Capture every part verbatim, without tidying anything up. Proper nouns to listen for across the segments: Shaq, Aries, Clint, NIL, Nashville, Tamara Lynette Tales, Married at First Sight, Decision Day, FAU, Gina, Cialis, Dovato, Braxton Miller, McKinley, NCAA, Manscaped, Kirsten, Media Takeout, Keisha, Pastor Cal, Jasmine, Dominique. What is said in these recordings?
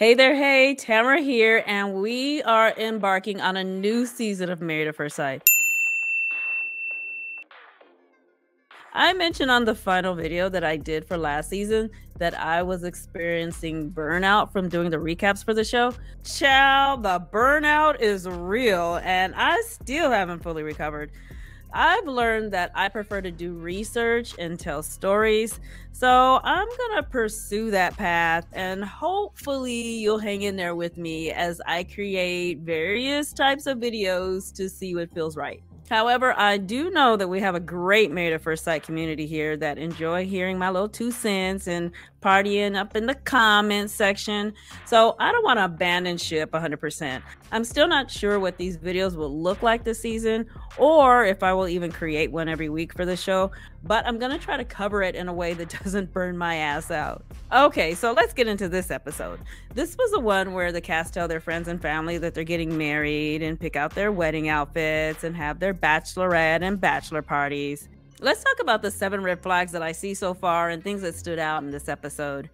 Hey there, hey, Tamara here, and we are embarking on a new season of Married at First Sight. I mentioned on the final video that I did for last season that I was experiencing burnout from doing the recaps for the show. Child, the burnout is real, and I still haven't fully recovered. I've learned that I prefer to do research and tell stories, so I'm gonna pursue that path, and hopefully you'll hang in there with me as I create various types of videos to see what feels right. However, I do know that we have a great Married at First Sight community here that enjoy hearing my little two cents and partying up in the comments section. So I don't want to abandon ship one hundred percent. I'm still not sure what these videos will look like this season or if I will even create one every week for the show, but I'm going to try to cover it in a way that doesn't burn my ass out. Okay, so let's get into this episode. This was the one where the cast tell their friends and family that they're getting married and pick out their wedding outfits and have their bachelorette and bachelor parties. Let's talk about the seven red flags that I see so far and things that stood out in this episode.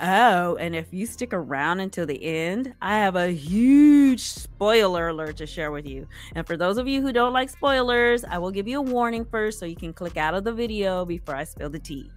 Oh, and if you stick around until the end, I have a huge spoiler alert to share with you. And for those of you who don't like spoilers, I will give you a warning first so you can click out of the video before I spill the tea.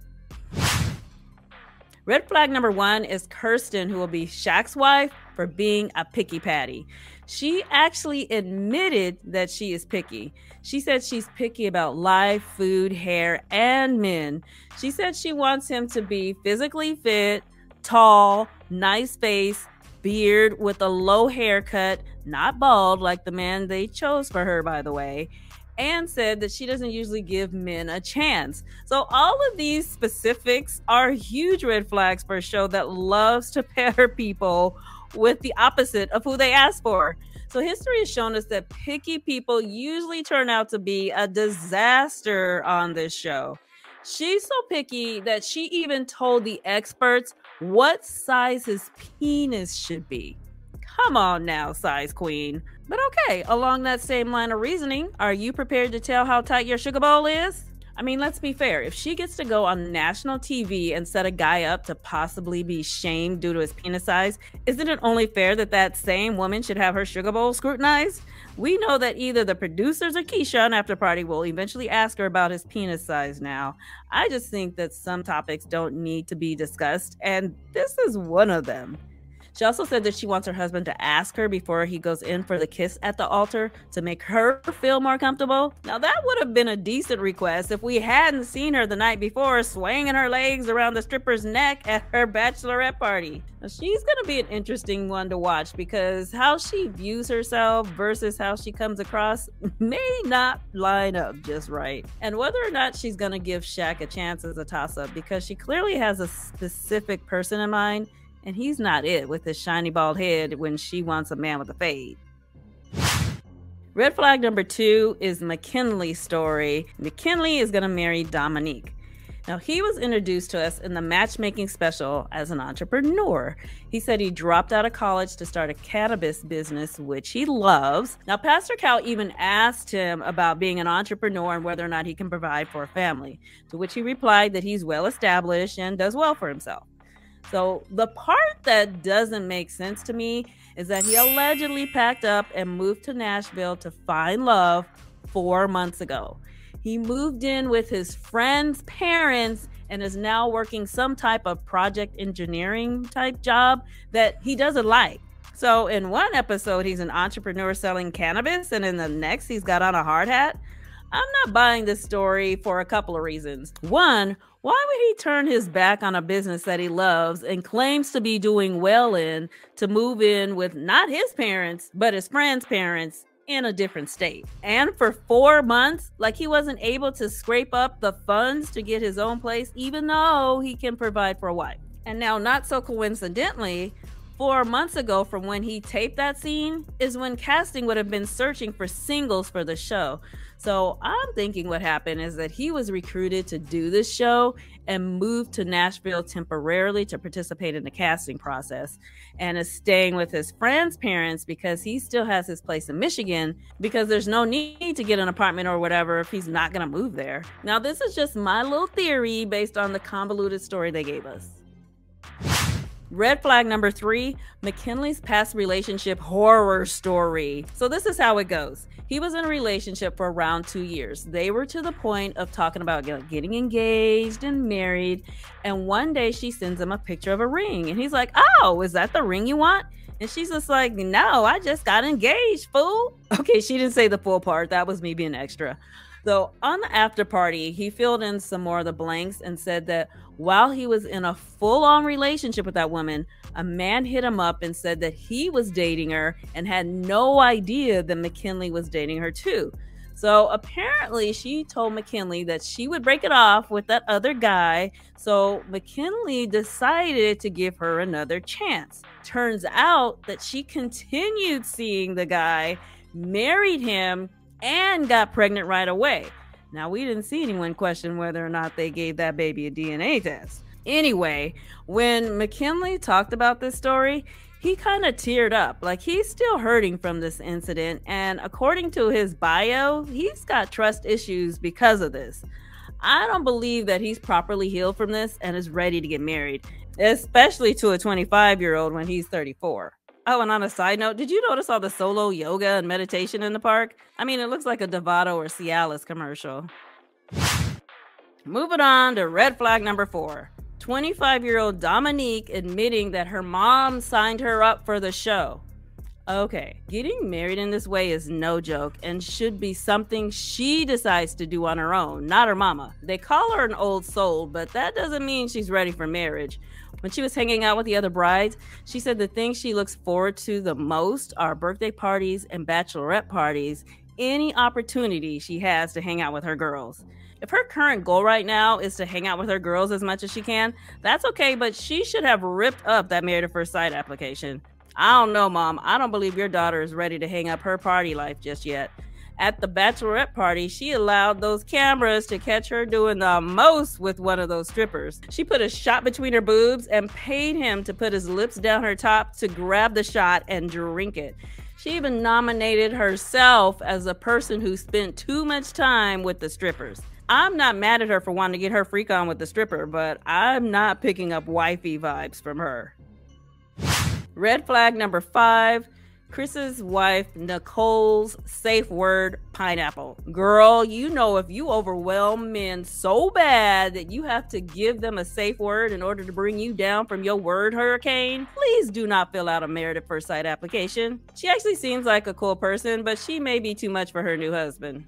Red flag number one is Kirsten, who will be Shaq's wife, for being a picky patty. She actually admitted that she is picky. She said she's picky about life, food, hair, and men. She said she wants him to be physically fit, tall, nice face, beard with a low haircut, not bald like the man they chose for her, by the way, and said that she doesn't usually give men a chance. So all of these specifics are huge red flags for a show that loves to pair people with the opposite of who they asked for. So history has shown us that picky people usually turn out to be a disaster on this show. She's so picky that she even told the experts what size his penis should be. Come on now, size queen. But okay, along that same line of reasoning, are you prepared to tell how tight your sugar bowl is? I mean, let's be fair. If she gets to go on national T V and set a guy up to possibly be shamed due to his penis size, isn't it only fair that that same woman should have her sugar bowl scrutinized? We know that either the producers or Keisha on After Party will eventually ask her about his penis size now. I just think that some topics don't need to be discussed, and this is one of them. She also said that she wants her husband to ask her before he goes in for the kiss at the altar to make her feel more comfortable. Now, that would have been a decent request if we hadn't seen her the night before swinging her legs around the stripper's neck at her bachelorette party. Now, she's going to be an interesting one to watch because how she views herself versus how she comes across may not line up just right. And whether or not she's going to give Shaq a chance is a toss-up because she clearly has a specific person in mind, and he's not it with his shiny bald head when she wants a man with a fade. Red flag number two is McKinley's story. McKinley is going to marry Dominique. Now, he was introduced to us in the matchmaking special as an entrepreneur. He said he dropped out of college to start a cannabis business, which he loves. Now, Pastor Cal even asked him about being an entrepreneur and whether or not he can provide for a family, to which he replied that he's well established and does well for himself. So the part that doesn't make sense to me is that he allegedly packed up and moved to Nashville to find love four months ago. He moved in with his friend's parents and is now working some type of project engineering type job that he doesn't like. So in one episode, he's an entrepreneur selling cannabis, and in the next, he's got on a hard hat. I'm not buying this story for a couple of reasons. One, why would he turn his back on a business that he loves and claims to be doing well in to move in with not his parents, but his friend's parents in a different state? And for four months, like he wasn't able to scrape up the funds to get his own place, even though he can provide for a wife. And now, not so coincidentally, four months ago from when he taped that scene is when casting would have been searching for singles for the show. So I'm thinking what happened is that he was recruited to do this show and moved to Nashville temporarily to participate in the casting process, and is staying with his friend's parents because he still has his place in Michigan, because there's no need to get an apartment or whatever if he's not going to move there. Now, this is just my little theory based on the convoluted story they gave us. Red flag number three, McKinley's past relationship horror story. So this is how it goes. He was in a relationship for around two years. They were to the point of talking about getting engaged and married. And one day she sends him a picture of a ring. And he's like, oh, is that the ring you want? And she's just like, no, I just got engaged, fool. Okay, she didn't say the full part. That was me being extra. So on the after party, he filled in some more of the blanks and said that while he was in a full-on relationship with that woman, a man hit him up and said that he was dating her and had no idea that McKinley was dating her too. So apparently she told McKinley that she would break it off with that other guy. So McKinley decided to give her another chance. Turns out that she continued seeing the guy, married him, and got pregnant right away. Now, we didn't see anyone question whether or not they gave that baby a D N A test. Anyway, when McKinley talked about this story, he kind of teared up. Like, he's still hurting from this incident. And according to his bio, he's got trust issues because of this. I don't believe that he's properly healed from this and is ready to get married, especially to a twenty-five-year-old when he's thirty-four. Oh, and on a side note, did you notice all the solo yoga and meditation in the park? I mean, it looks like a Dovato or Cialis commercial. Moving on to red flag number four. twenty-five-year-old Dominique admitting that her mom signed her up for the show. Okay, getting married in this way is no joke and should be something she decides to do on her own, not her mama. They call her an old soul, but that doesn't mean she's ready for marriage. When she was hanging out with the other brides, she said the things she looks forward to the most are birthday parties and bachelorette parties, any opportunity she has to hang out with her girls. If her current goal right now is to hang out with her girls as much as she can, that's okay, but she should have ripped up that Married at First Sight application. I don't know, Mom. I don't believe your daughter is ready to hang up her party life just yet. At the bachelorette party, she allowed those cameras to catch her doing the most with one of those strippers. She put a shot between her boobs and paid him to put his lips down her top to grab the shot and drink it. She even nominated herself as a person who spent too much time with the strippers. I'm not mad at her for wanting to get her freak on with the stripper, but I'm not picking up wifey vibes from her. Red flag number five. Chris's wife Nicole's safe word, pineapple. Girl, you know if you overwhelm men so bad that you have to give them a safe word in order to bring you down from your word hurricane, please do not fill out a Married at First Sight application. She actually seems like a cool person, but she may be too much for her new husband.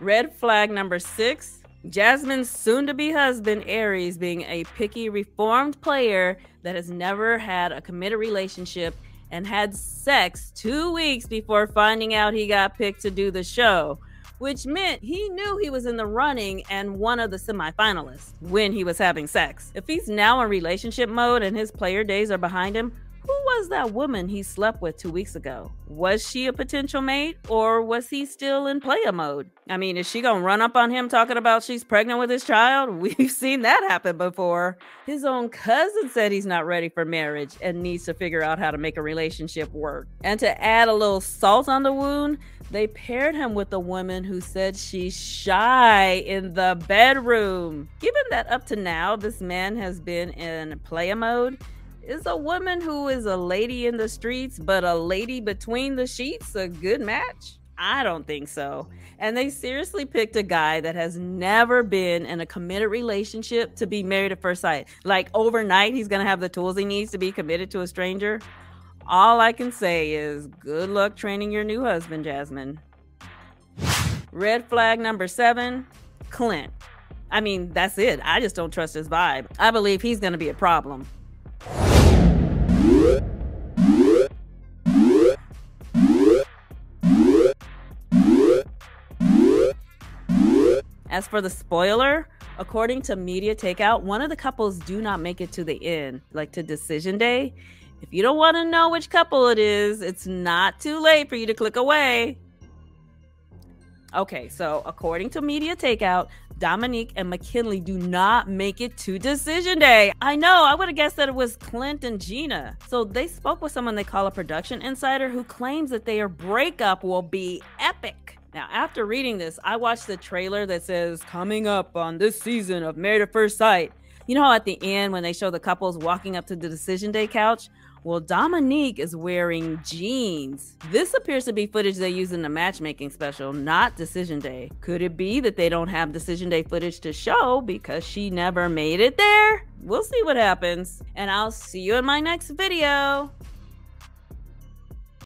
Red flag number six. Jasmine's soon-to-be husband, Aries, being a picky, reformed player that has never had a committed relationship and had sex two weeks before finding out he got picked to do the show, which meant he knew he was in the running and one of the semifinalists when he was having sex. If he's now in relationship mode and his player days are behind him, who was that woman he slept with two weeks ago? Was she a potential mate or was he still in player mode? I mean, is she gonna run up on him talking about she's pregnant with his child? We've seen that happen before. His own cousin said he's not ready for marriage and needs to figure out how to make a relationship work. And to add a little salt on the wound, they paired him with a woman who said she's shy in the bedroom. Given that up to now, this man has been in player mode, is a woman who is a lady in the streets but a lady between the sheets a good match? I don't think so. And they seriously picked a guy that has never been in a committed relationship to be married at first sight. Like, overnight he's gonna have the tools he needs to be committed to a stranger? All I can say is good luck training your new husband, Jasmine. Red flag number seven, Clint. I mean, that's it. I just don't trust his vibe. I believe he's gonna be a problem. As for the spoiler, according to Media Takeout, one of the couples do not make it to the end, like to Decision Day. If you don't want to know which couple it is, it's not too late for you to click away. Okay, so according to Media Takeout, Dominique and McKinley do not make it to Decision Day. I know, I would have guessed that it was Clint and Gina. So they spoke with someone they call a production insider who claims that their breakup will be epic. Now, after reading this, I watched the trailer that says, coming up on this season of Married at First Sight. You know how at the end when they show the couples walking up to the decision day couch? Well, Dominique is wearing jeans. This appears to be footage they use in the matchmaking special, not Decision Day. Could it be that they don't have Decision Day footage to show because she never made it there? We'll see what happens. And I'll see you in my next video.